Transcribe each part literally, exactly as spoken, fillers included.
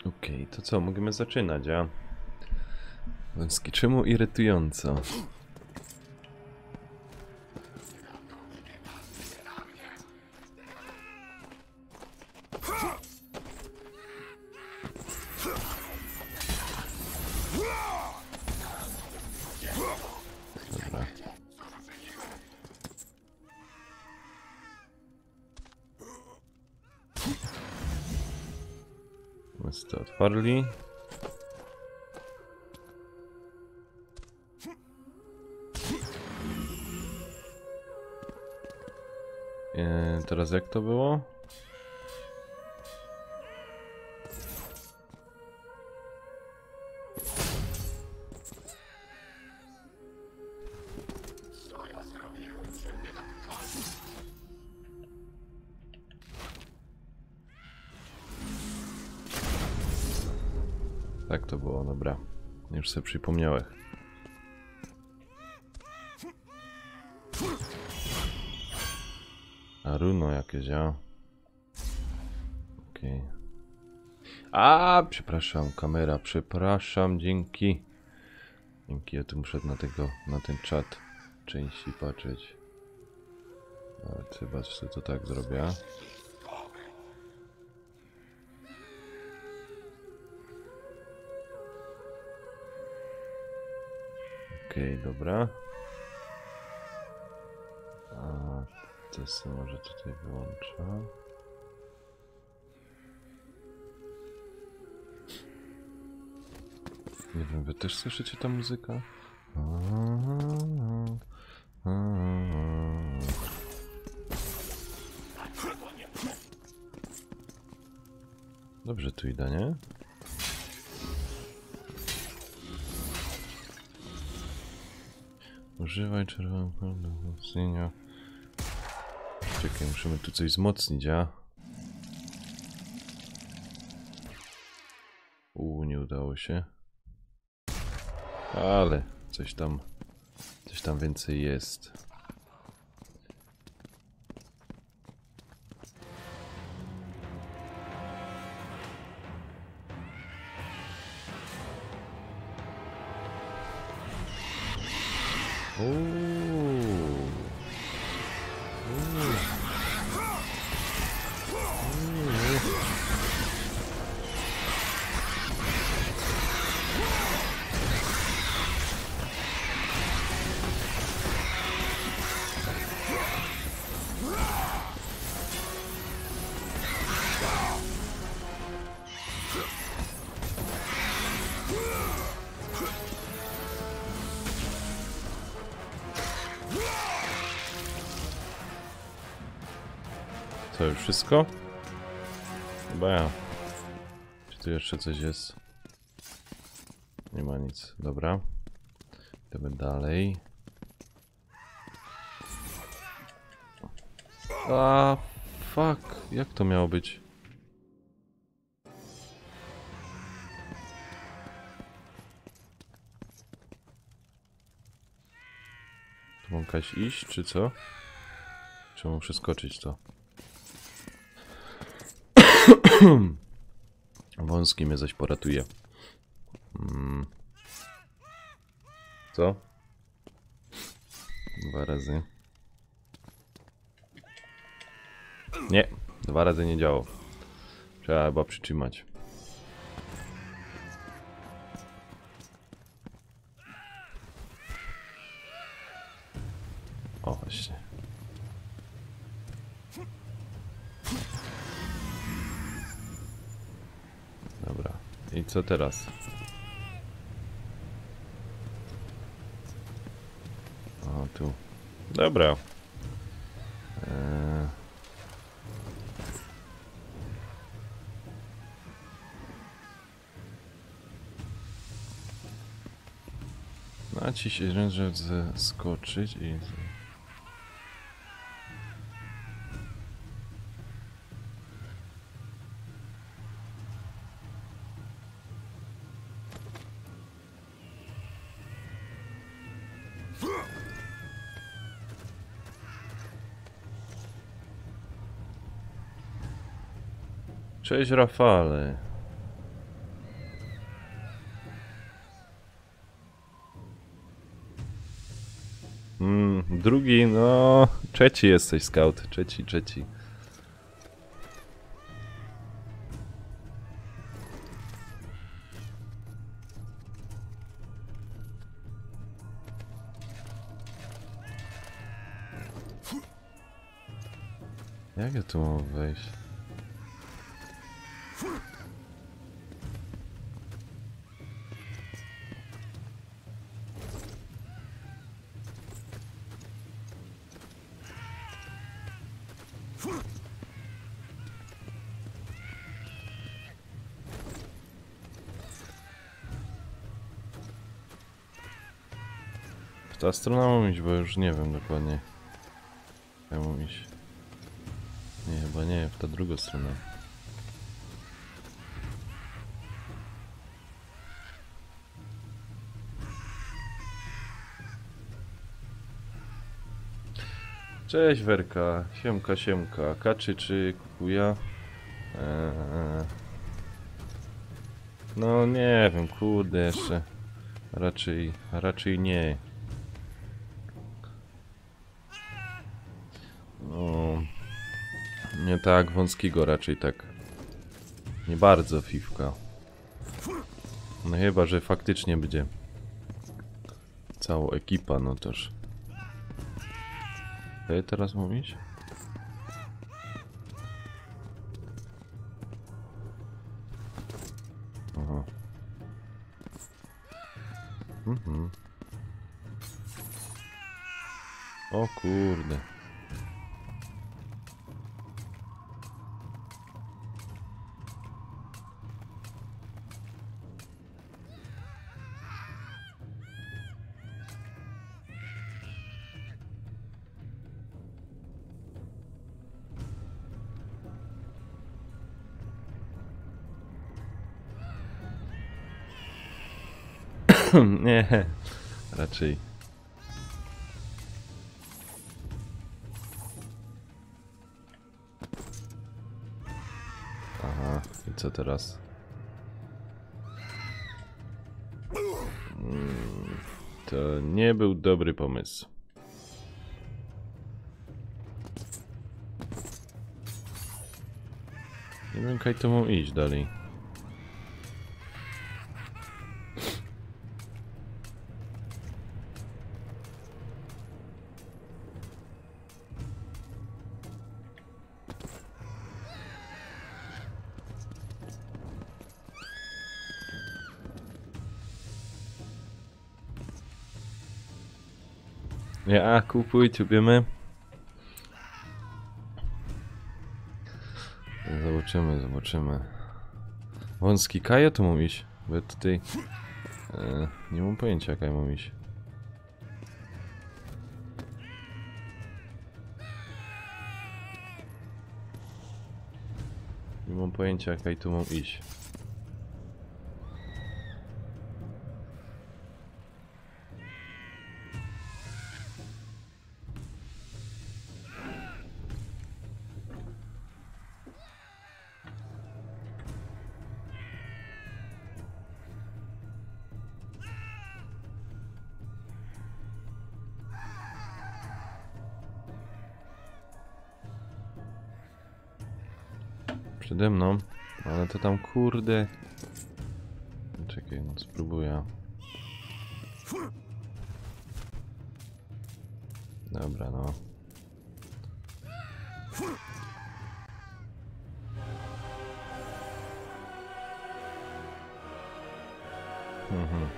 Okej, okay, to co? Możemy zaczynać, a? Węski, czemu irytująco? To otwarli. Eee, teraz jak to było? Tak to było, dobra. Już sobie przypomniałem. A runo jakieś, a? Okej. Okay. A, przepraszam, kamera, przepraszam, dzięki. Dzięki, ja tu muszę na tego, na ten czat częściej patrzeć. Ale chyba sobie to tak zrobię. Okej, okay, dobra. A to sobie może tutaj wyłączę. Nie wiem, wy też słyszycie ta muzyka? Dobrze tu idę, nie? Używaj czerwonego do wzmocnienia. Czekaj, musimy tu coś wzmocnić, a? Uuu, nie udało się. Ale coś tam, coś tam więcej jest. To już wszystko? Chyba ja. Czy tu jeszcze coś jest? Nie ma nic. Dobra. Idziemy dalej. A, fuck. Jak to miało być? Tu mam kaś iść, czy co? Czy mam przeskoczyć to? Wąski mnie zaś poratuje. Hmm. Co? Dwa razy. Nie, dwa razy nie działało. Trzeba chyba przytrzymać. O, właśnie. I co teraz? O, tu. Dobra. Eee. Naciś jeden rzecz zeskoczyć i... Cześć Rafale. Mm, drugi, no... Trzeci jesteś, scout. Trzeci, trzeci. Jak ja tu mam wejść? W ta strona mam iść, bo już nie wiem dokładnie. Ja mam iść. Nie, chyba nie, w ta druga strona. Cześć Werka, siemka, siemka, kaczy czy kukuja? Eee... No nie wiem, kurde jeszcze. Raczej, raczej nie. No... Nie tak wąskiego, raczej tak. Nie bardzo fifka. No chyba, że faktycznie będzie cała ekipa, no też. Ej, teraz mówić? Aha. Mhm. O kurde. Nie, raczej. Aha, i co teraz? Mm, to nie był dobry pomysł. Nie wiem, jak to mam iść dalej. Ja, kupuj, ciupiemy. Zobaczymy, zobaczymy. Wąski kaja tu mam iść. Bo tutaj... E, nie mam pojęcia, jaka mam iść. Nie mam pojęcia, jaka tu mam iść. Przede mną, ale to tam kurde. Czekaj, no spróbuję. Dobra, no. Mhm.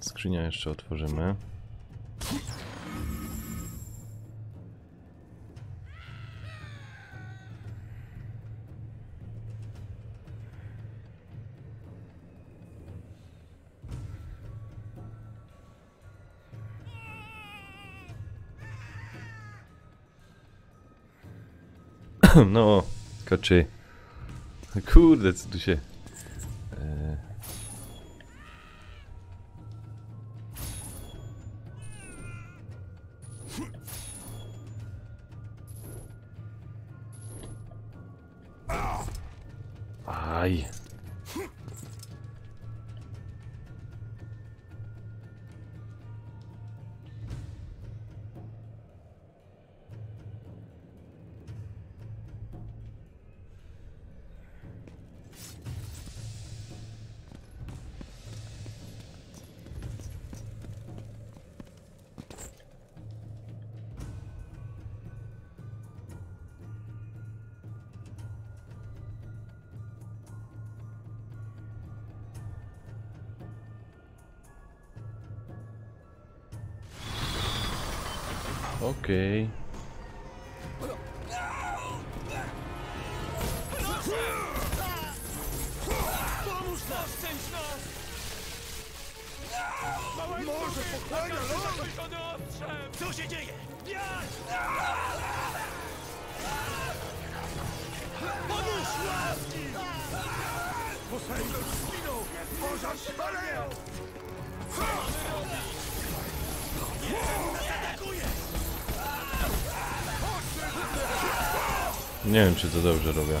Skrzynię jeszcze otworzymy. No, koczy. Kurde, co tu się... pareil. Ok. Nie wiem, czy to dobrze robię.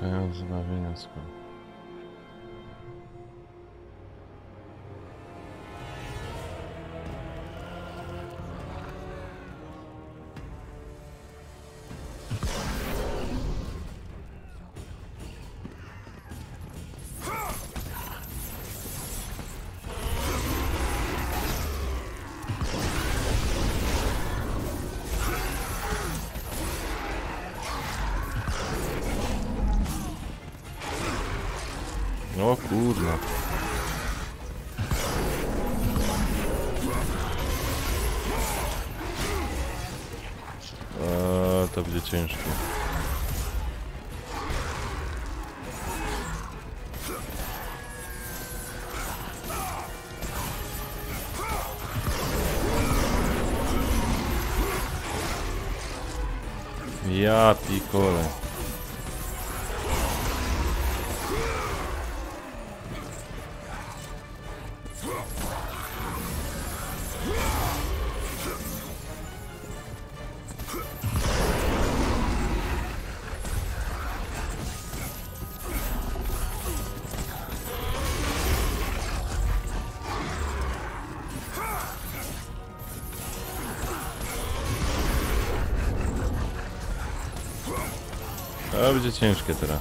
Czekają zbawienia skąd. O kurna. Eee, to będzie ciężkie. Ja pikole. To będzie ciężkie teraz.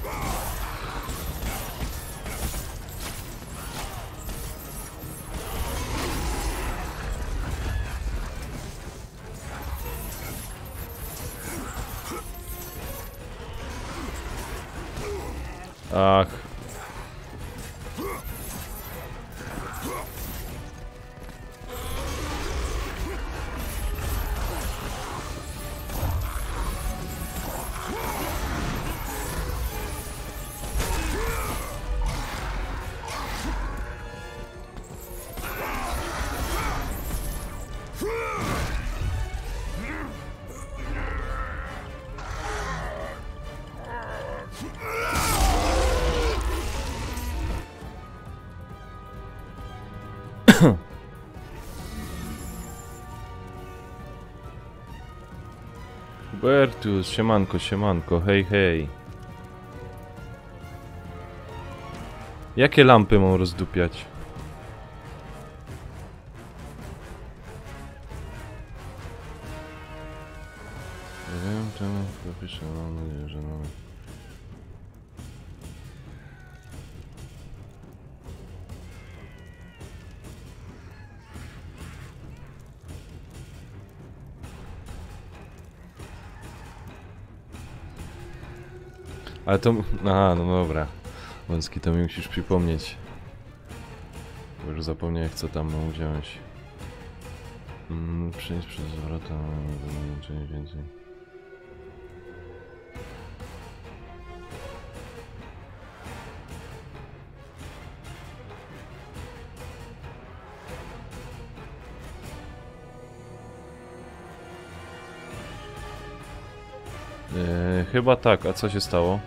Ach. Bertus, siemanko, siemanko, hej, hej. Jakie lampy mam rozdupiać? Nie wiem czemu to piszę, mam nadzieję, że mamy. Ale to... Aha, no dobra. Wąski, to mi musisz przypomnieć. Bo już zapomniałem, co tam udziałeś. Mm, przynieść przez zwrota, czy nie więcej. Eee, chyba tak, a co się stało?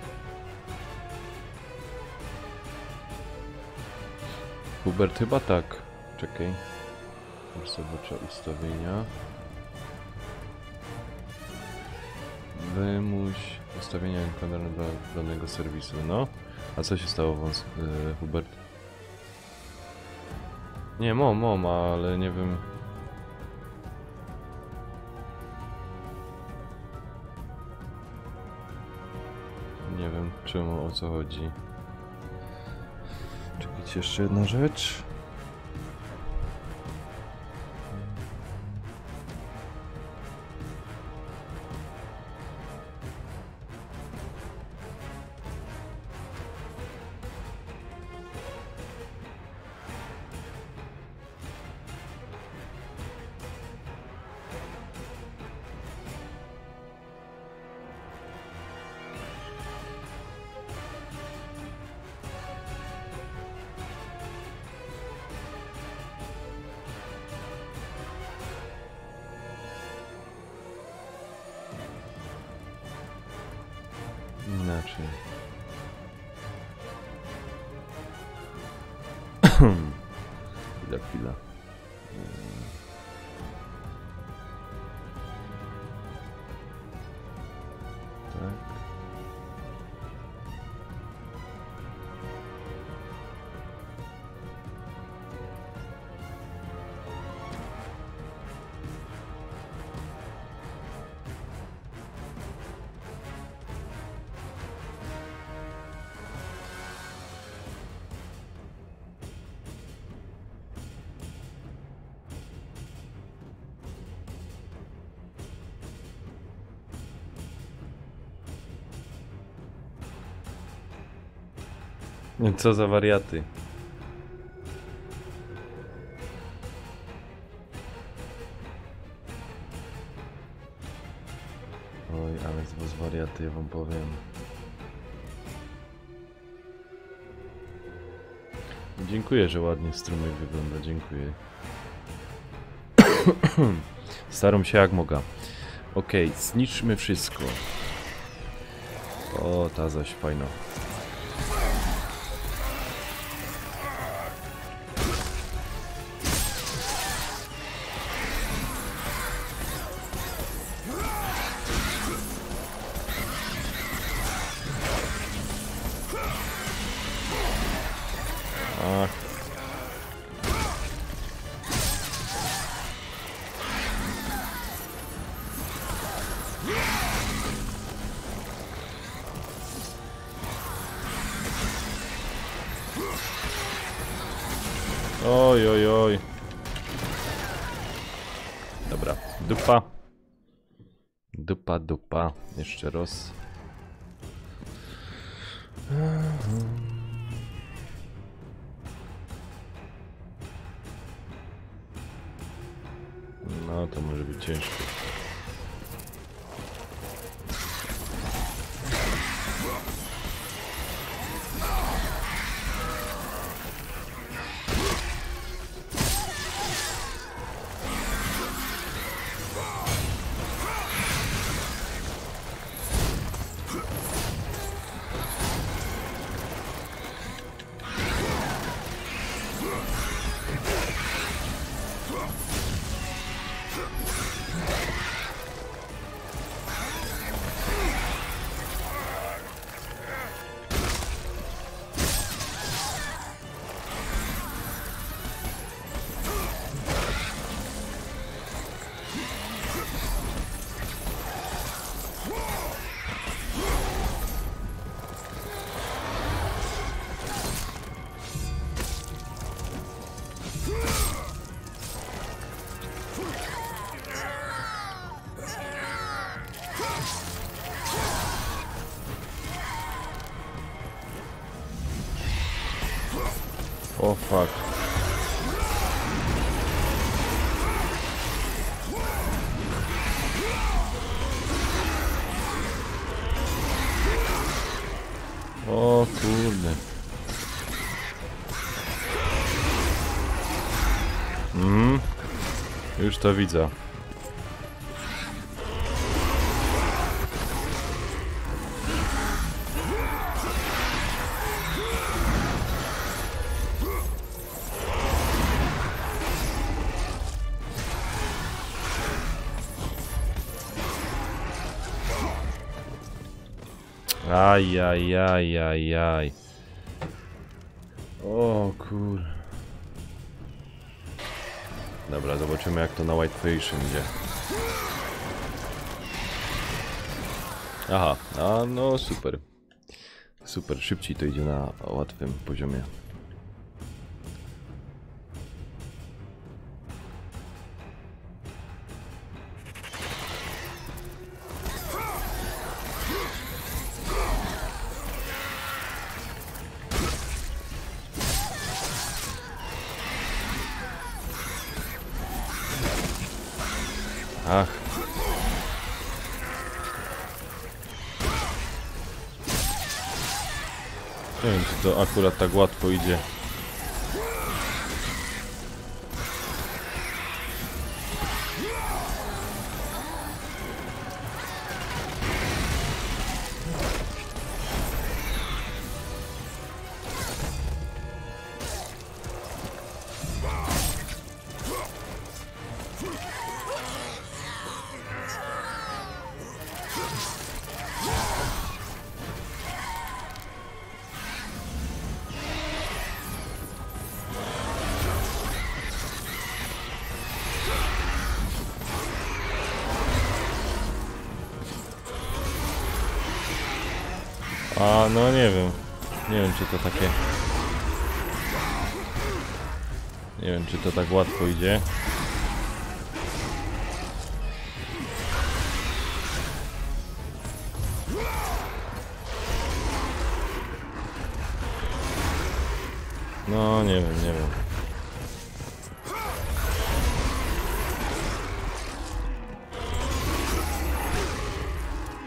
Hubert, chyba tak. Czekaj. Już zobaczę ustawienia. Wymuś ustawienia encoder dla danego serwisu. No. A co się stało, wąs yy, Hubert? Nie, mom, mom, ale nie wiem... Nie wiem czemu, o co chodzi. Czekajcie, jeszcze jedna rzecz. Chwila, chwila. Tak. Co za wariaty. Oj, ale z was wariaty, ja wam powiem. Dziękuję, że ładnie strumyk wygląda, dziękuję. Staram się jak mogę. Okej, okay, zniszczmy wszystko. O, ta zaś fajna. Oj, oj, oj. Dobra, dupa. Dupa, dupa. Jeszcze raz. No, to może być ciężko. Oh fuck. O kurde. Mm. Już to widzę. Aj, aj, aj, aj, aj. O kur... Dobra, zobaczymy jak to na Whitefish idzie. Aha, a no super. Super, szybciej to idzie na łatwym poziomie. Ach. Nie wiem, czy to akurat tak łatwo idzie. A no nie wiem, nie wiem czy to takie... Nie wiem czy to tak łatwo idzie. No nie wiem, nie wiem.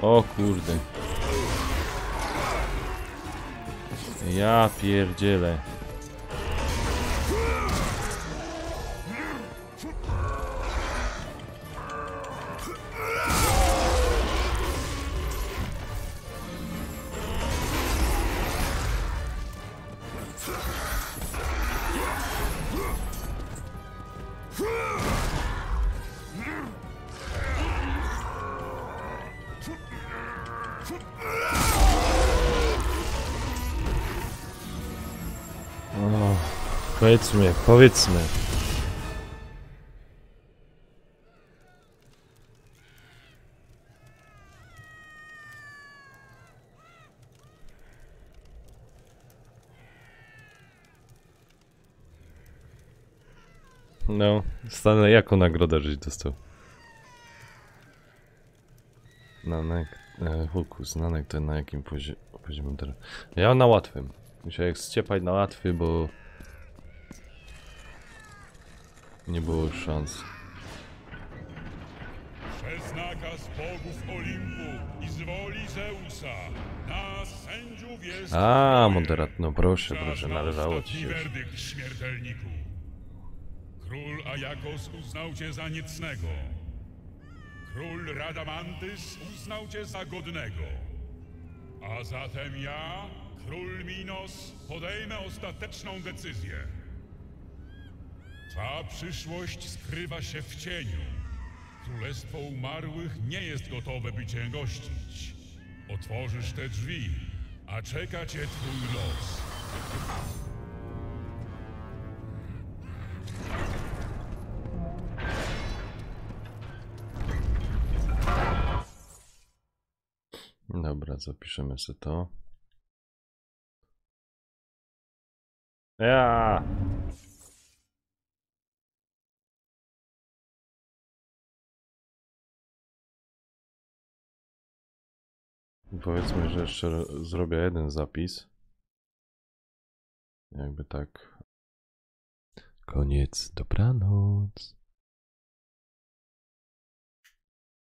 O kurde. Ja pierdzielę. Powiedzmy, powiedzmy. No, stanę jaką nagrodę żeś dostał? Nanek... E, Hukus, Nanek to na jakim poziomie poziomie teraz? Ja na łatwym. Musiałem ściepać na łatwy, bo... Nie było już szans. Przez nakaz bogów Olimpu i z woli Zeusa na sędziów jest... A, moderat, no proszę, proszę, należało ci się już. Werdykt, śmiertelniku. Król Ajakos uznał cię za niecnego. Król Radamantys uznał cię za godnego. A zatem ja, król Minos, podejmę ostateczną decyzję. Ta przyszłość skrywa się w cieniu. Królestwo umarłych nie jest gotowe, by cię gościć. Otworzysz te drzwi, a czeka cię twój los. Dobra, zapiszemy sobie to. Ja. Powiedzmy, że jeszcze zrobię jeden zapis. Jakby tak Koniec, dobranoc.